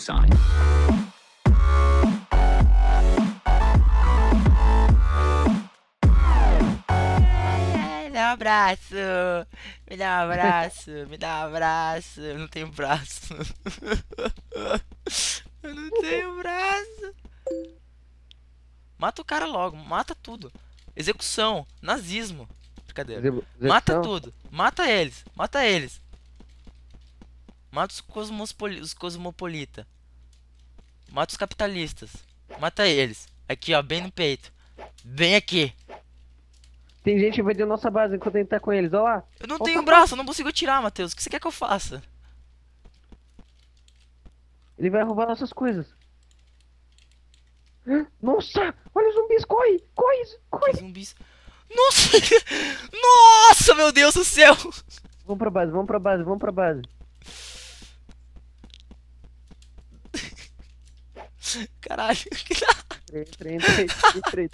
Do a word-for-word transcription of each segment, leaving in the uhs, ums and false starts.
equal sign. Me dá um abraço, me dá um abraço, me dá um abraço. Eu não tenho braço. Eu não tenho braço. Mata o cara logo, mata tudo. Execução, nazismo. Brincadeira. Execução. Mata tudo, mata eles, mata eles. Mata os, cosmopoli os cosmopolita. Mata os capitalistas. Mata eles. Aqui ó, bem no peito. Bem aqui. Tem gente que vai de nossa base enquanto a gente tá com eles, olha lá. Eu não Opa. tenho braço, eu não consigo tirar, Matheus. O que você quer que eu faça? Ele vai roubar nossas coisas. Nossa, olha os zumbis, corre, corre, corre. Zumbis. Nossa, nossa, meu Deus do céu. Vamos pra base, vamos pra base, vamos pra base. Caralho. Entrei, entrei, entrei, entrei.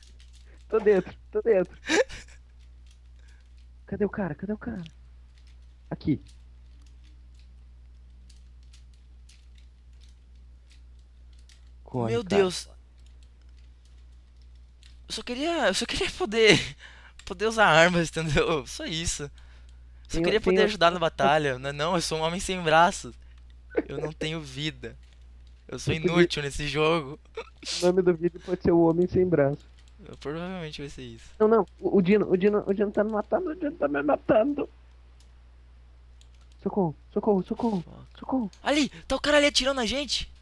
Tô dentro, tô dentro. Cadê o cara? Cadê o cara? Aqui. Corre, Meu cara. Deus. Eu só queria, eu só queria poder poder usar armas, entendeu? Só isso. Eu só tem, queria poder tem... ajudar na batalha. Não, não, eu sou um homem sem braços. Eu não tenho vida. Eu sou inútil nesse jogo. O nome do vídeo pode ser o Homem Sem Braço. Provavelmente vai ser isso. Não, não, o, o Dino, o Dino, o Dino tá me matando, o Dino tá me matando. Socorro, socorro, socorro, socorro. Ali, tá o cara ali atirando a gente.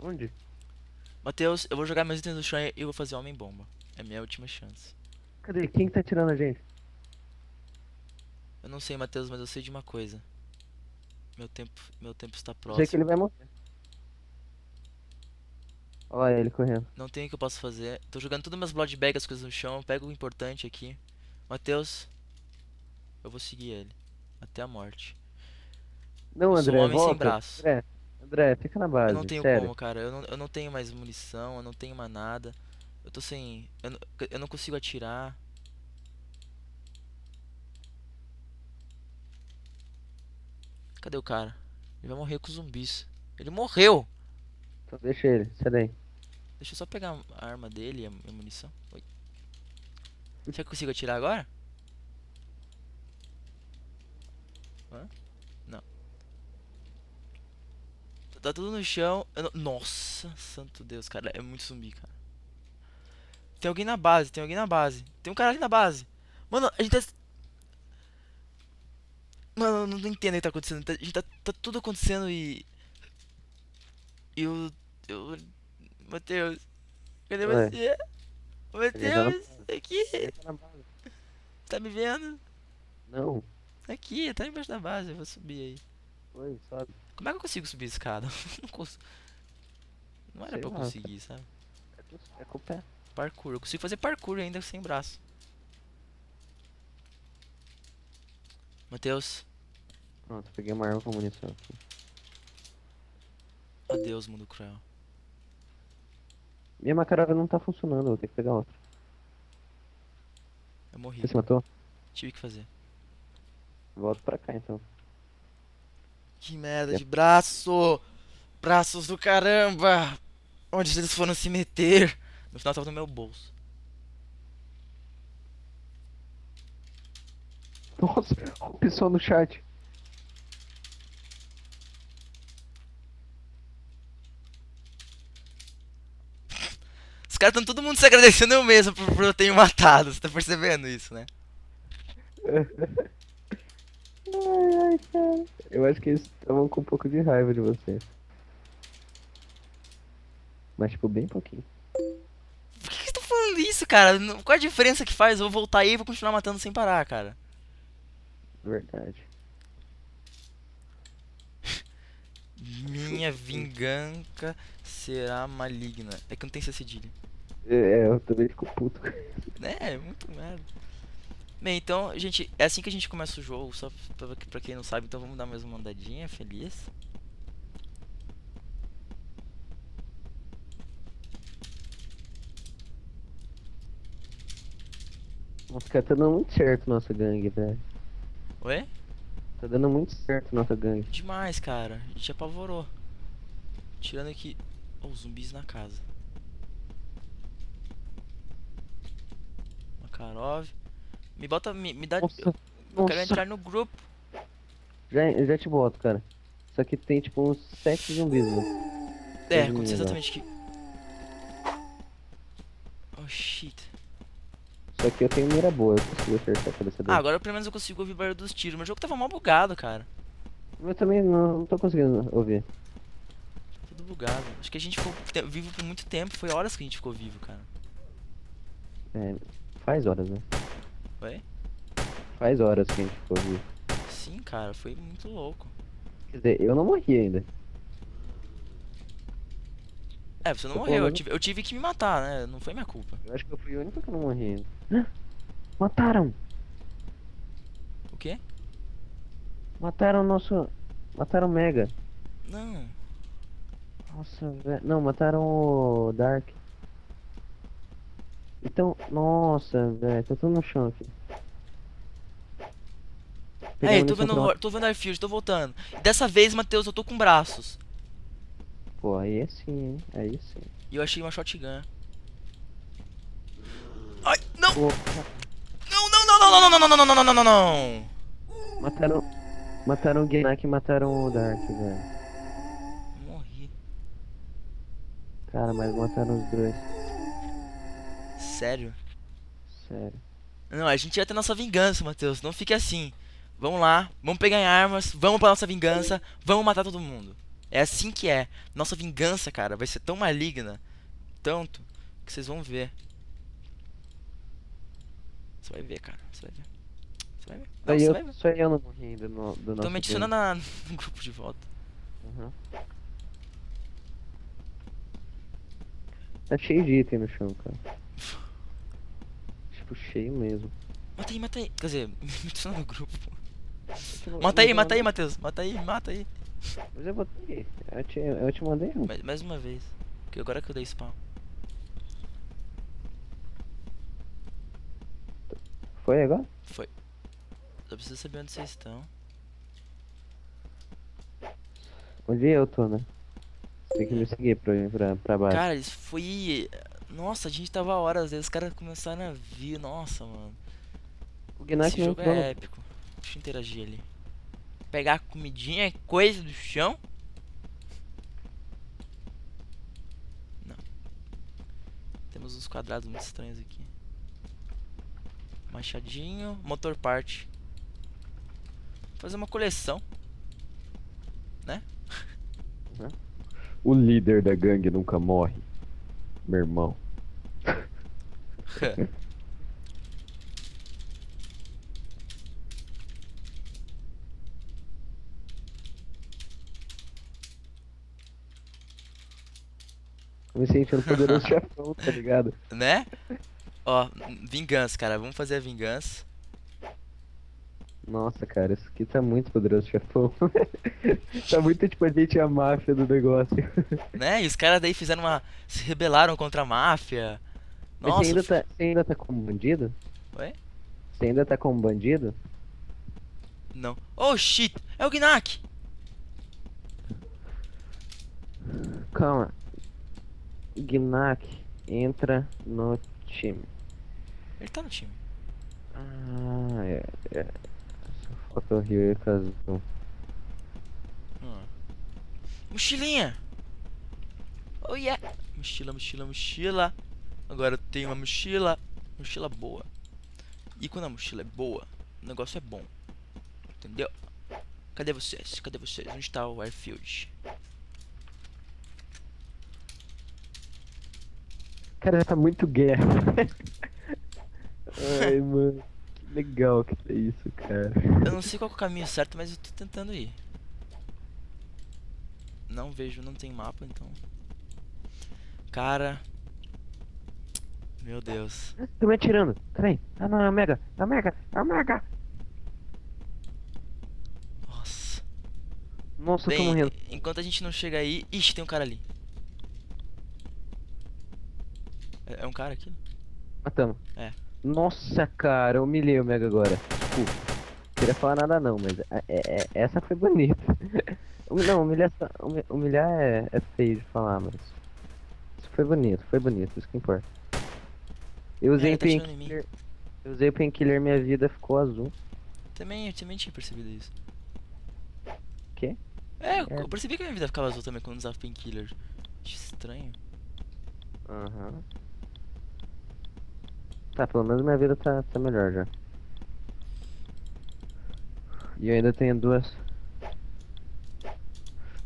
Onde? Matheus, eu vou jogar meus itens no chão e eu vou fazer homem-bomba. É minha última chance. Cadê? Quem que tá atirando a gente? Eu não sei, Matheus, mas eu sei de uma coisa. Meu tempo, meu tempo está próximo. Sei que ele vai morrer. Olha ele correndo. Não tem o que eu posso fazer. Tô jogando tudo meus blood bag, as coisas no chão. Pego o importante aqui. Matheus, eu vou seguir ele até a morte. Não, eu André, um homem volta. Sem braço. André, André, fica na base. Eu não tenho sério. como, cara. Eu não, eu não tenho mais munição. Eu não tenho mais nada. Eu tô sem. Eu não, eu não consigo atirar. Cadê o cara? Ele vai morrer com os zumbis. Ele morreu! Então deixa ele, sai daí. Deixa eu só pegar a arma dele e a munição. Oi. Será que eu consigo atirar agora? Hã? Não. Tá tudo no chão. Eu não... Nossa, santo Deus, cara. É muito zumbi, cara. Tem alguém na base, tem alguém na base. Tem um cara ali na base. Mano, a gente tá... Mano, eu não entendo o que tá acontecendo. A gente tá, tá tudo acontecendo e... Eu... eu... Matheus... Cadê Ué. você? Matheus, aqui! Tá me vendo? Não. Aqui, tá embaixo da base, eu vou subir aí. Oi, sobe. Como é que eu consigo subir a escada? Não consigo... Não era Sei pra eu lá. conseguir, sabe? É com o pé. Parkour, eu consigo fazer parkour ainda sem braço. Matheus. Pronto, peguei uma arma com munição aqui. Adeus, mundo cruel. Minha Makarov não tá funcionando, vou ter que pegar outra. Eu morri. Você se matou? Tive que fazer. Volto pra cá então. Que merda é. de braço! Braços do caramba! Onde eles foram se meter? No final tava no meu bolso. Nossa, o pessoal no chat. Os caras estão todo mundo se agradecendo eu mesmo por, por eu ter matado, você tá percebendo isso, né? Ai, ai, cara. Eu acho que eles estavam com um pouco de raiva de você. Mas, tipo, bem pouquinho. Por que você tá falando isso, cara? Qual é a diferença que faz? Eu vou voltar aí e vou continuar matando sem parar, cara. Verdade. Minha vingança será maligna. É que não tem essa cedilha. É, eu também fico puto. É, muito merda. Bem, então, gente, é assim que a gente começa o jogo, só pra, pra quem não sabe, então vamos dar mais uma andadinha, feliz. Nossa, cara, tá dando muito certo nossa gangue, velho. Oi? Tá dando muito certo nossa gangue. Demais, cara. A gente apavorou. Tirando aqui... Ó, oh, zumbis na casa. Makarov. Me bota... Me, me dá... Nossa, eu nossa. Quero entrar no grupo. Já, já te boto, cara. Só que tem tipo uns sete zumbis, né? É, aconteceu exatamente aqui. Oh, shit. Só que eu tenho mira boa, eu consigo acertar a cabeça dele. Ah, agora pelo menos eu consigo ouvir o barulho dos tiros. Meu jogo tava mal bugado, cara. Eu também não, não tô conseguindo ouvir. Tudo bugado. Acho que a gente ficou vivo por muito tempo. Foi horas que a gente ficou vivo, cara. É, faz horas, né? Foi? Faz horas que a gente ficou vivo. Sim, cara, foi muito louco. Quer dizer, eu não morri ainda. É, você não eu morreu, eu tive, eu tive que me matar, né? Não foi minha culpa. Eu acho que eu fui o único que não morri ainda. Mataram! O quê? Mataram o nosso... Mataram o Mega. Não. Nossa, velho... Não, mataram o Dark. Então... Nossa, velho, tá tudo no chão aqui. Aí, tô vendo, uma... tô vendo Airfield, tô voltando. Dessa vez, Matheus, eu tô com braços. Pô, aí é sim, hein? Aí sim. E eu achei uma shotgun. Ai, não! Pô. Não, não, não, não, não, não, não, não, não, não, não, não! Mataram... Mataram o Gnack e mataram o Dark, velho. Morri. Cara, mas mataram os dois. Sério? Sério. Não, a gente vai ter nossa vingança, Matheus. Não fique assim. Vamos lá, vamos pegar em armas, vamos pra nossa vingança, vamos matar todo mundo. É assim que é. Nossa vingança, cara, vai ser tão maligna, tanto, que vocês vão ver. Você vai ver, cara, você vai ver. Você vai ver. Não, eu, você vai ver. Só eu não morri ainda no, do nosso... Tô me adicionando na, no grupo de volta. Uhum. Tá cheio de item no chão, cara. Tipo, cheio mesmo. Mata aí, mata aí. Quer dizer, me adiciona no grupo, pô. Mata aí, mata aí, Matheus. Mata aí, mata aí. Mas eu botei. Eu te, eu te mandei um. Mais, mais uma vez. Porque agora que eu dei spawn. Foi agora? Foi. Só preciso saber onde vocês estão. Onde eu tô, né? Tem que me seguir pra, pra, pra baixo. Cara, isso foi... Nossa, a gente tava horas aí. Os caras começaram a vir. Nossa, mano. O Gnack não entrou. É épico. Deixa eu interagir ali. Pegar comidinha, coisa do chão. Não. Temos uns quadrados muito estranhos aqui. Machadinho, motor part. Vou fazer uma coleção. Né? Uhum. O líder da gangue nunca morre. Meu irmão. Me sentindo poderoso chefão, tá ligado? Né? Ó, vingança, cara. Vamos fazer a vingança. Nossa, cara, isso aqui tá muito poderoso chefão. Tá muito tipo a gente a máfia do negócio. Né? E os caras daí fizeram uma... Se rebelaram contra a máfia. Nossa. Mas você ainda tá, você ainda tá como bandido? Oi? Você ainda tá como bandido? Não. Oh, shit! É o Gnack! Calma. Gnack entra no time. Ele tá no time. Ah, é. é. Só falta o Rio e o Cazão. Hum. Mochilinha! Oh yeah! Mochila, mochila, mochila. Agora eu tenho uma mochila. Mochila boa. E quando a mochila é boa, o negócio é bom. Entendeu? Cadê vocês? Cadê vocês? Onde tá o Airfield? Cara, tá muito guerra. Ai, mano, que legal que é isso, cara. Eu não sei qual é o caminho certo, mas eu tô tentando ir. Não vejo, não tem mapa, então. Cara. Meu Deus. Tô me atirando, peraí. Ah, não, é o Mega, é o Mega, é o Mega. Nossa. Nossa, bem, eu tô morrendo. Enquanto a gente não chega aí... Ixi, tem um cara ali. É um cara aqui? Matamos. É. Nossa, cara, eu humilhei o Mega agora. Desculpa. Não queria falar nada não, mas a, a, a, essa foi bonita. Não, humilhar, humilhar é, é feio de falar, mas... Isso foi bonito, foi bonito, isso que importa. Eu usei é, tá painkiller, eu usei painkiller, minha vida ficou azul. Também, eu também tinha percebido isso. Quê? É, eu é. percebi que minha vida ficava azul também quando usava painkiller. Estranho. Aham. Uhum. Tá, pelo menos minha vida tá, tá melhor já. E eu ainda tenho duas.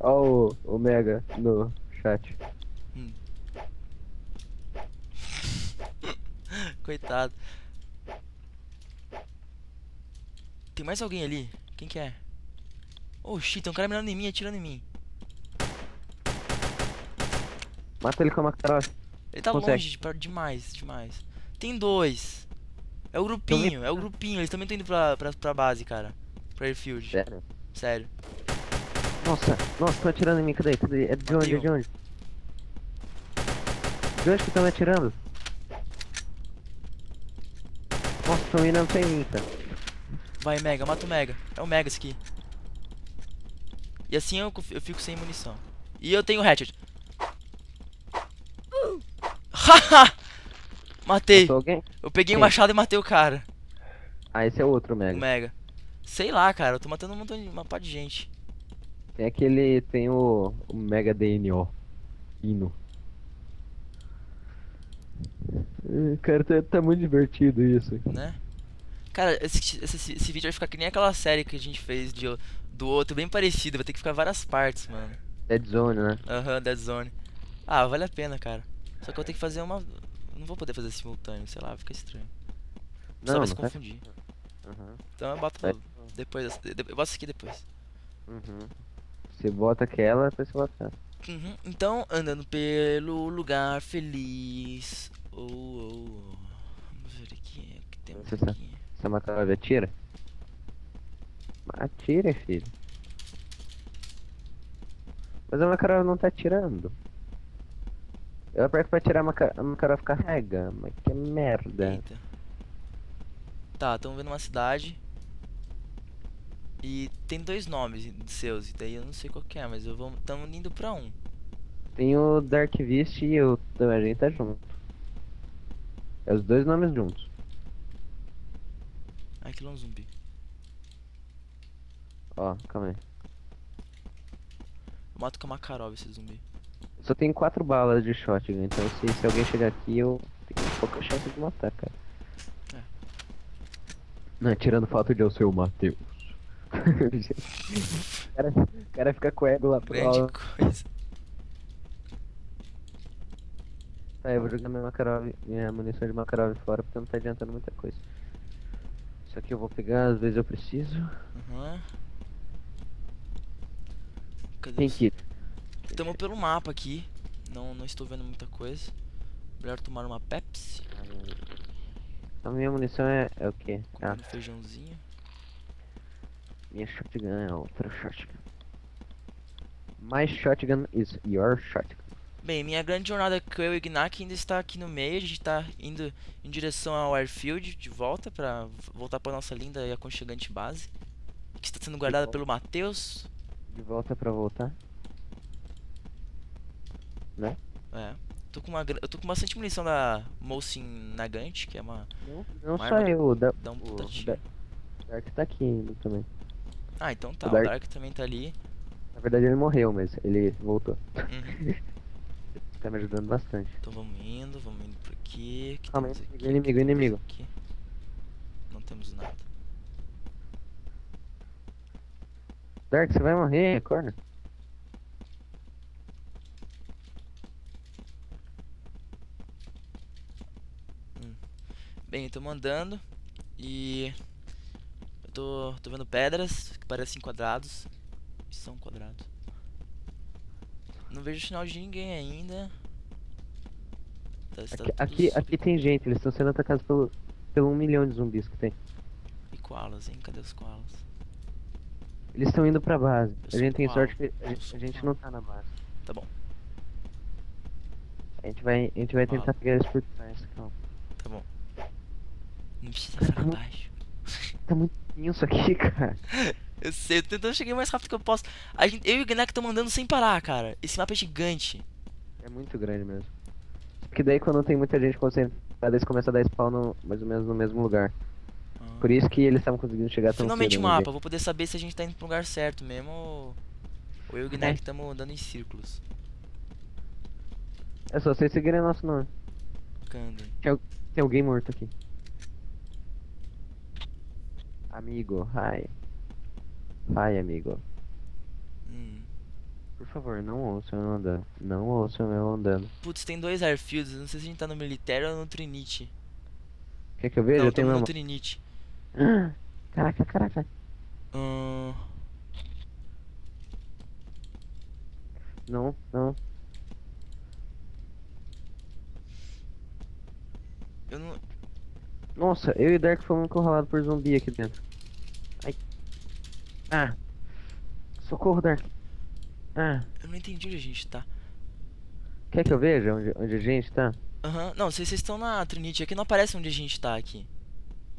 Ó o, o Mega no chat. Hum. Coitado. Tem mais alguém ali? Quem que é? Oxi, tem um cara mirando em mim, atirando em mim. Mata ele com a Makarov. Ele tá Consegue. longe, de, demais, demais. Tem dois. É o grupinho, é o grupinho. Eles também estão indo pra, pra, pra base, cara. Pra Airfield. Sério? Sério. Nossa, nossa, estão atirando em mim, cadê? cadê? É de onde, é de onde? De onde que estão me atirando? Nossa, estão mirando sem mim, cara. Vai, Mega, mata o Mega. É o Mega esse aqui. E assim eu, eu fico sem munição. E eu tenho hatchet. Haha! Matei! Eu peguei o um machado e matei o cara. Ah, esse é outro Mega. O Mega. Sei lá, cara, eu tô matando um montão de uma pá de gente. Tem aquele. Tem o, o Mega D N O. Hino. Cara, tá, tá muito divertido isso. Né? Cara, esse, esse, esse vídeo vai ficar que nem aquela série que a gente fez de, do outro, bem parecido. Vai ter que ficar várias partes, mano. Dead Zone, né? Aham, uhum, Dead Zone. Ah, vale a pena, cara. Só que eu tenho que fazer uma... Não vou poder fazer simultâneo, sei lá, fica estranho. Só vai se confundir. Uhum. Então eu boto é. depois, eu boto isso aqui depois. Uhum. Você bota aquela, depois você bota ela. Uhum. Então, andando pelo lugar feliz. Oh, oh, oh. Vamos ver aqui, o que tem você aqui. Você matar a atira? Atira, filho. Mas a Makarov não tá atirando. Eu aperto pra tirar a Makarov carrega, mas que merda. Eita. Tá, estamos vendo uma cidade. E tem dois nomes seus, e daí eu não sei qual que é, mas eu vou. Estamos indo pra um. Tem o Dark Vist e o a gente tá junto. É os dois nomes juntos. Ai, que é um zumbi. Ó, calma aí. Eu mato com a Makarov esse zumbi. Só tem quatro balas de shotgun, então se, se alguém chegar aqui eu tenho pouca chance de matar, cara. É. Não, tirando o fato de eu ser o Matheus. O cara, cara fica com ego lá pra lá. Coisa. Tá, eu vou jogar minha, Makarov, minha munição de Makarov fora porque não tá adiantando muita coisa. Isso aqui eu vou pegar, às vezes eu preciso. Uhum. Cadê tem que ir. Estamos pelo mapa aqui, não, não estou vendo muita coisa. Melhor tomar uma Pepsi. A minha munição é, é o que? Ah. Um feijãozinho. Minha shotgun é outra shotgun. My shotgun is your shotgun. Bem, minha grande jornada com eu e Gnack ainda está aqui no meio. A gente está indo em direção ao Airfield de volta para voltar para nossa linda e aconchegante base, que está sendo guardada pelo Matheus. De volta para voltar. Né? É, tô com uma, eu tô com bastante munição da Mosin-Nagant, que é uma... Não, não uma só eu, da, dá um puta tiro. O Dark tá aqui ainda também. Ah, então tá, o Dark, o Dark também tá ali. Na verdade ele morreu, mas ele voltou. Uhum. Tá me ajudando bastante. Então vamos indo, vamos indo por aqui. Que Calma, aqui inimigo, que inimigo. Aqui? Não temos nada. Dark, você vai morrer, acorda. Bem, tô andando e eu tô, tô vendo pedras que parecem quadrados, são quadrados. Não vejo sinal de ninguém ainda. Tá, aqui, tá aqui, aqui tem gente, eles estão sendo atacados pelo, pelo um milhão de zumbis que tem. E koalas, hein? Cadê os koalas? Eles estão indo pra base. Eu a gente tem koala. Sorte que a, a gente não tá na base. Tá bom. A gente vai, a gente vai tentar pegar eles por trás, calma. Tá bom. Não precisa estar abaixo. Tá muito tenso aqui, cara. Eu sei, eu tô tentando chegar o mais rápido que eu posso. A gente, eu e o Gnack estamos andando sem parar, cara. Esse mapa é gigante. É muito grande mesmo. Porque daí quando tem muita gente concentrada, eles começam a dar spawn no, mais ou menos no mesmo lugar. Ah. Por isso que eles estavam conseguindo chegar tão Finalmente cedo, o mapa, vou poder saber se a gente tá indo pro lugar certo mesmo ou, ou eu e o Gnack estamos é. andando em círculos. É só vocês seguirem nosso nome. Tem, tem alguém morto aqui. Amigo, hi. Hi, amigo. Hum. Por favor, não ouça eu andando. Não ouça eu andando. Putz, tem dois Airfields. Não sei se a gente tá no Military ou no Trinity. Quer que eu veja? Não, eu tenho no Trinity. Caraca, caraca. Uh... Não, não. Eu não... Nossa, eu e o Dark fomos encurralados por zumbi aqui dentro. Ai. Ah. Socorro, Dark. Ah. Eu não entendi onde a gente tá. Quer que eu veja onde, onde a gente tá? Aham. Uhum. Não, vocês estão na Trinity. Aqui não aparece onde a gente tá aqui.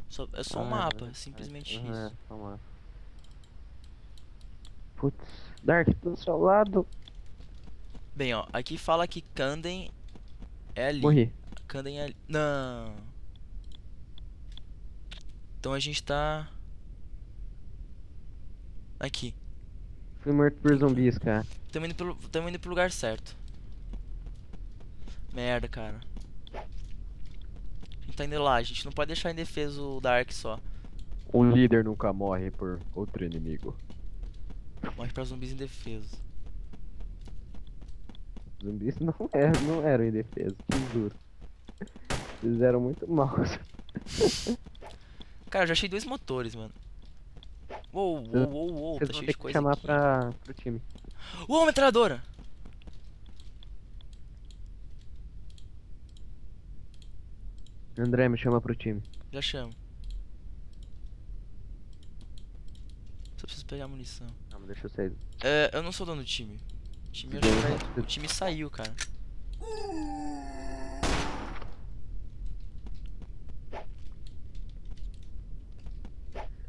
Só, é só ah, um mapa. É, simplesmente é, isso. É, só um mapa. Putz. Dark, do seu lado. Bem, ó. Aqui fala que Kanden é ali. Morri. Kanden ali. Não. Então a gente tá. Aqui. Fui morto por zumbis, cara. Tamo indo pro, tamo indo pro lugar certo. Merda, cara. A gente tá indo lá, a gente não pode deixar indefeso o Dark só. O líder nunca morre por outro inimigo. Morre pra zumbis indefesos. Zumbis não eram, não eram indefesos, te juro. Fizeram muito mal. Cara, eu já achei dois motores, mano. Uou, uou, uou, uou, tá cheio de coisa aqui. Vou ter que chamar pra, pro time. Uou, metralhadora! André, me chama pro time. Já chamo. Só preciso pegar a munição. Ah, mas deixa eu sair. É, eu não sou dono do time. O time, eu já... o time saiu, cara.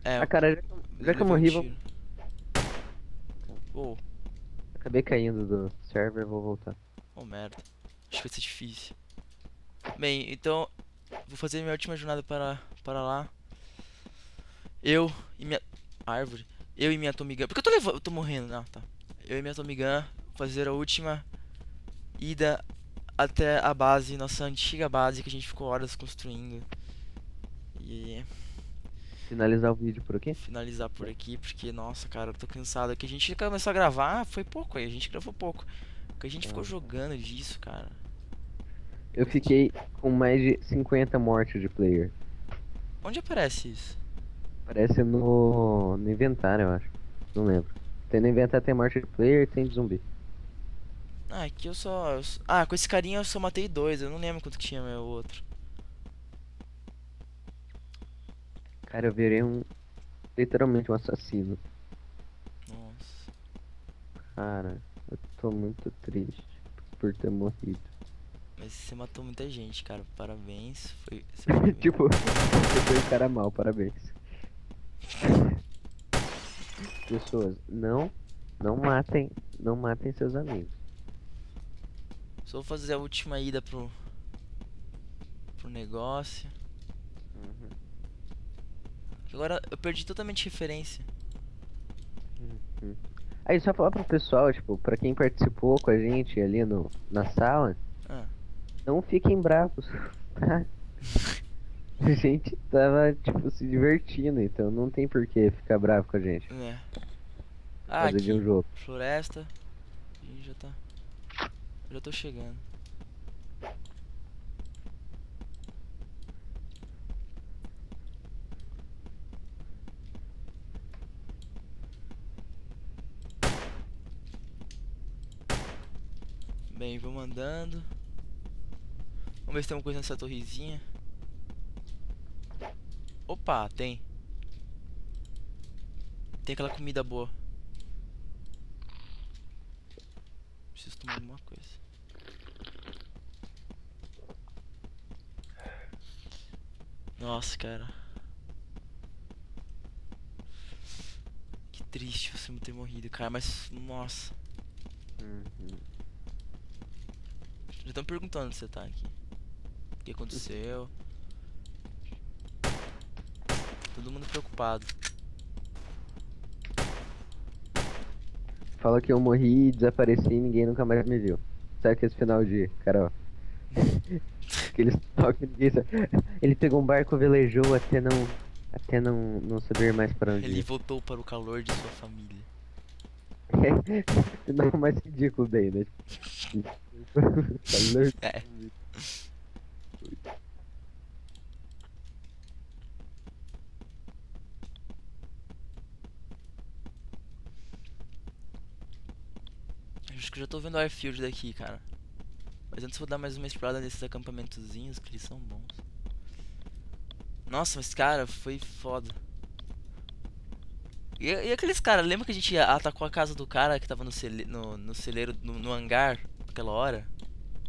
É, ah, cara, já, já que eu morri, vou... Oh. Acabei caindo do server, vou voltar. Oh, merda. Acho que vai ser difícil. Bem, então... Vou fazer minha última jornada para, para lá. Eu e minha... Árvore. Eu e minha Tommy Gun. Por que eu tô levando? Eu tô morrendo. Ah, tá. Eu e minha Tommy Gun fazer a última ida até a base. Nossa antiga base que a gente ficou horas construindo. E... Finalizar o vídeo por aqui? Finalizar por aqui, porque, nossa, cara, eu tô cansado. Que a gente começou a gravar, foi pouco aí, a gente gravou pouco. Porque a gente ah, ficou jogando disso, cara. Eu fiquei com mais de cinquenta mortes de player. Onde aparece isso? Aparece no, no inventário, eu acho. Não lembro. Tem no inventário, tem morte de player, tem de zumbi. Ah, aqui eu só... Eu... Ah, com esse carinha eu só matei dois, eu não lembro quanto que tinha meu outro. Cara, eu virei um... Literalmente um assassino. Nossa. Cara, eu tô muito triste por ter morrido. Mas você matou muita gente, cara. Parabéns. Foi... Foi tipo, você foi um cara mal, parabéns. Pessoas, não... Não matem... Não matem seus amigos. Só vou fazer a última ida pro... Pro negócio. Uhum. Agora eu perdi totalmente referência. Uhum. Aí só falar pro pessoal, tipo, pra quem participou com a gente ali no, na sala, ah. não fiquem bravos, tá? A gente tava, tipo, se divertindo, então não tem por que ficar bravo com a gente. É. Ah, aqui, de um jogo. Floresta. A gente já tá... Já tô chegando. Bem, vamos andando. Vamos ver se tem uma coisa nessa torrezinha. Opa, tem. Tem aquela comida boa. Preciso tomar alguma coisa. Nossa, cara. Que triste você ter morrido, cara, mas nossa. Uhum. Já estão perguntando onde você tá aqui. O que aconteceu? Todo mundo preocupado. Fala que eu morri e desapareci e ninguém nunca mais me viu. Sabe que esse final de Carol? Aqueles toques disso. Ele pegou um barco, velejou até não. Até não, não saber mais para onde. Ele ir. Voltou para o calor de sua família. É, não mais ridículo daí, né? Calor. É. Acho que eu já tô vendo o Airfield daqui, cara. Mas antes eu vou dar mais uma explorada nesses acampamentozinhos, que eles são bons. Nossa, mas cara, foi foda. E, e aqueles caras, lembra que a gente atacou a casa do cara que tava no, cele, no, no celeiro, no, no hangar, naquela hora?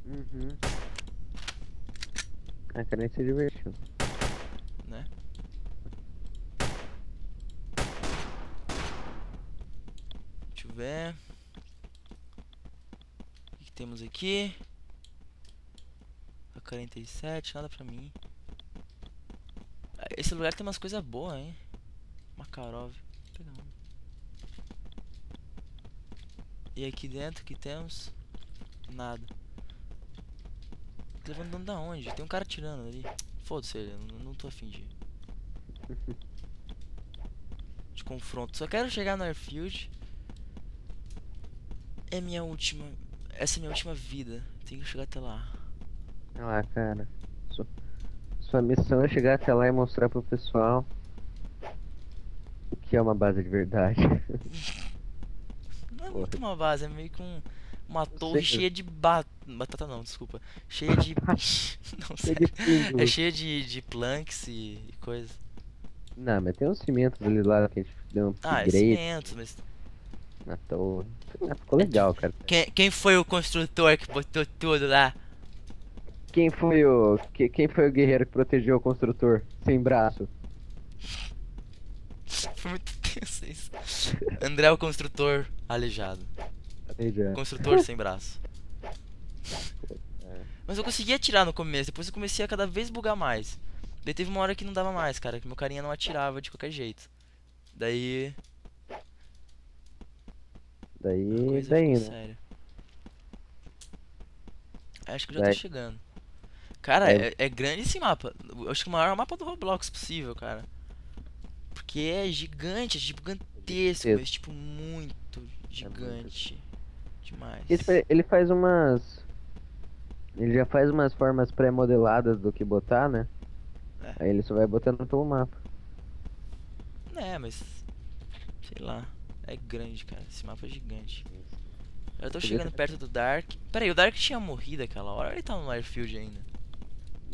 Uhum. A cara se divertiu. Né? Deixa eu ver... O que, que temos aqui? A quarenta e sete, nada pra mim. Esse lugar tem umas coisas boas, hein? Makarov. Vou pegar um. E aqui dentro que temos? Nada. Tô levando da onde? Tem um cara atirando ali. Foda-se ele, eu não tô afim de... de confronto. Só quero chegar no Airfield. É minha última... Essa é minha última vida. Tenho que chegar até lá. Ah, cara. Sou... Sua missão é chegar até lá e mostrar pro pessoal o que é uma base de verdade. Não é muito uma base, é meio que um, uma torre cheia de ba... batata não, desculpa. Cheia de... não sei. É cheia de, de planks e, e coisa. Não, mas tem uns cimentos ali lá que a gente deu um Ah, é cimentos, mas... Na torre. Ah, ficou legal, cara. Quem, quem foi o construtor que botou tudo lá? Quem foi o... Que, quem foi o guerreiro que protegeu o construtor sem braço? Foi muito tenso isso. André o construtor aleijado. Aleijado. Construtor sem braço. É. Mas eu conseguia atirar no começo, depois eu comecei a cada vez bugar mais. Daí teve uma hora que não dava mais, cara, que meu carinha não atirava de qualquer jeito. Daí... Daí... Daí, sério. Acho que eu já tô chegando. Cara, é. É, é grande esse mapa. Eu acho que o maior mapa do Roblox possível, cara. Porque é gigante, é gigantesco, é tipo muito gigante. É demais. Esse, ele faz umas... Ele já faz umas formas pré-modeladas do que botar, né? É. Aí ele só vai botando pelo mapa. É, mas... Sei lá. É grande, cara. Esse mapa é gigante. Eu tô chegando perto do Dark. Peraí, o Dark tinha morrido aquela hora ou ele tá no Airfield ainda?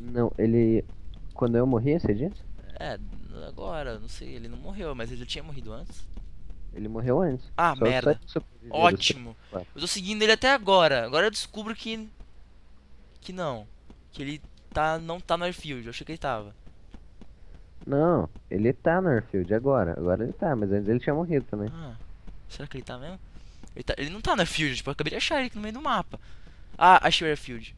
Não, ele... Quando eu morri, você disse? É, agora, não sei, ele não morreu, mas ele tinha morrido antes. Ele morreu antes. Ah, só merda. Ótimo. Eu tô seguindo ele até agora. Agora eu descubro que... Que não. Que ele tá não tá no Airfield, eu achei que ele tava. Não, ele tá no Airfield agora. Agora ele tá, mas antes ele tinha morrido também. Ah, será que ele tá mesmo? Ele, tá, ele não tá no Airfield, tipo, eu acabei de achar ele aqui no meio do mapa. Ah, achei o Airfield.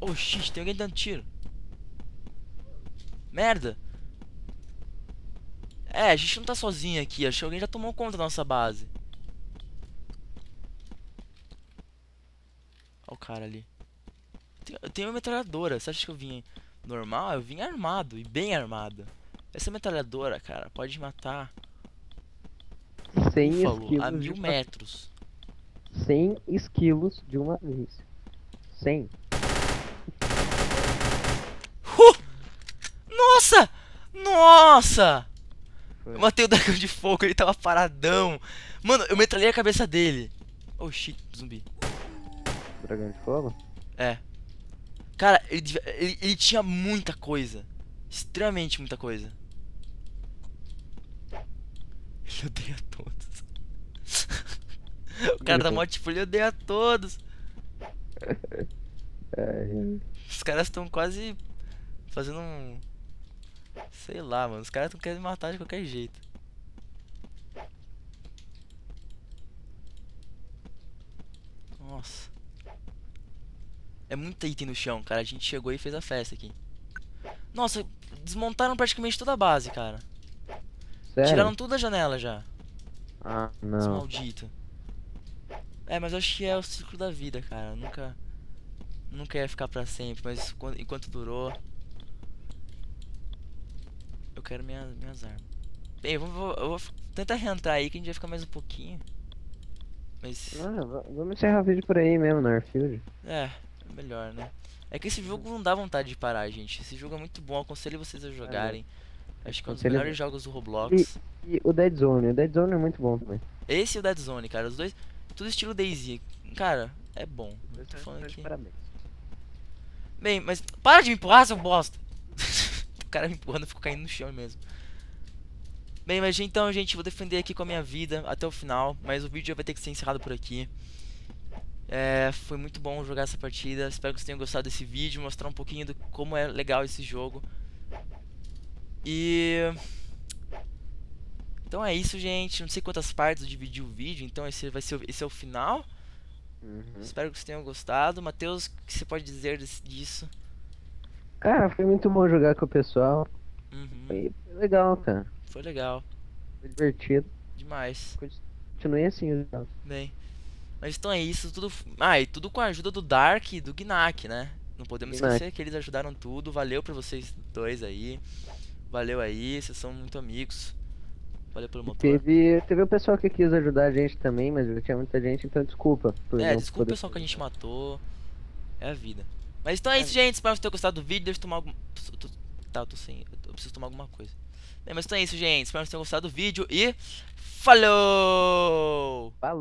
Oh shit, tem alguém dando tiro. Merda. É, a gente não tá sozinho aqui, acho que alguém já tomou conta da nossa base. Olha o cara ali. Eu tenho uma metralhadora, você acha que eu vim normal? Eu vim armado, e bem armado. Essa metralhadora, cara, pode matar... cem falou, a mil metros. Uma... cem esquilos de uma vez. cem. Uh! Nossa! Nossa! Foi. Eu matei o dragão de fogo, ele tava paradão. Mano, eu metralhei a cabeça dele. Oh shit, zumbi. Dragão de fogo? É. Cara, ele, ele, ele tinha muita coisa. Extremamente muita coisa. ele odeia a todos. O cara tá mó tipo, ele odeia a todos. Os caras estão quase fazendo um... Sei lá, mano. Os caras estão querendo me matar de qualquer jeito. Nossa. É muito item no chão, cara. A gente chegou e fez a festa aqui. Nossa, desmontaram praticamente toda a base, cara. Sério? Tiraram tudo da janela já. Ah, não. Esse maldito. É, mas eu acho que é o ciclo da vida, cara. Nunca... Nunca ia ficar pra sempre, mas enquanto durou... Eu quero minha, minhas armas. Bem, eu vou, eu vou tentar reentrar aí que a gente vai ficar mais um pouquinho. Mas... Ah, vamos encerrar o vídeo por aí mesmo, no Airfield. É, melhor, né? É que esse jogo não dá vontade de parar, gente. Esse jogo é muito bom, aconselho vocês a jogarem. É. Acho que é um dos aconselho... melhores jogos do Roblox. E, e o Dead Zone, o Dead Zone é muito bom também. Esse e o Dead Zone, cara, os dois... Tudo estilo DayZ. Cara, é bom. Eu tô falando aqui. Parabéns. Bem, mas para de me empurrar, seu bosta! O cara me empurrando, eu fico caindo no chão mesmo. Bem, mas então, gente, vou defender aqui com a minha vida até o final. Mas o vídeo já vai ter que ser encerrado por aqui. É, foi muito bom jogar essa partida. Espero que vocês tenham gostado desse vídeo. Mostrar um pouquinho do como é legal esse jogo. E... Então é isso, gente. Não sei quantas partes eu dividi o vídeo. Então esse, vai ser, esse é o final. Uhum. Espero que vocês tenham gostado. Matheus, o que você pode dizer desse, disso? Cara, foi muito bom jogar com o pessoal. Uhum. Foi legal, cara. Foi legal. Foi divertido. Demais. Continuei assim. Cara. Bem, mas então é isso. Tudo... Ah, e tudo com a ajuda do Dark e do Gnack, né? Não podemos Gnack. esquecer que eles ajudaram tudo. Valeu pra vocês dois aí. Valeu aí, vocês são muito amigos. Valeu pelo motor. Teve, teve o pessoal que quis ajudar a gente também, mas já tinha muita gente, então desculpa. Por é, desculpa o pessoal que a gente matou. É a vida. Mas então é, é isso, gente. Espero que vocês tenham gostado do vídeo. Deixa eu tomar alguma... Tá, eu tô sem... Eu preciso tomar alguma coisa. Bem, mas então é isso, gente. Espero que vocês tenham gostado do vídeo e... Falou! Falou!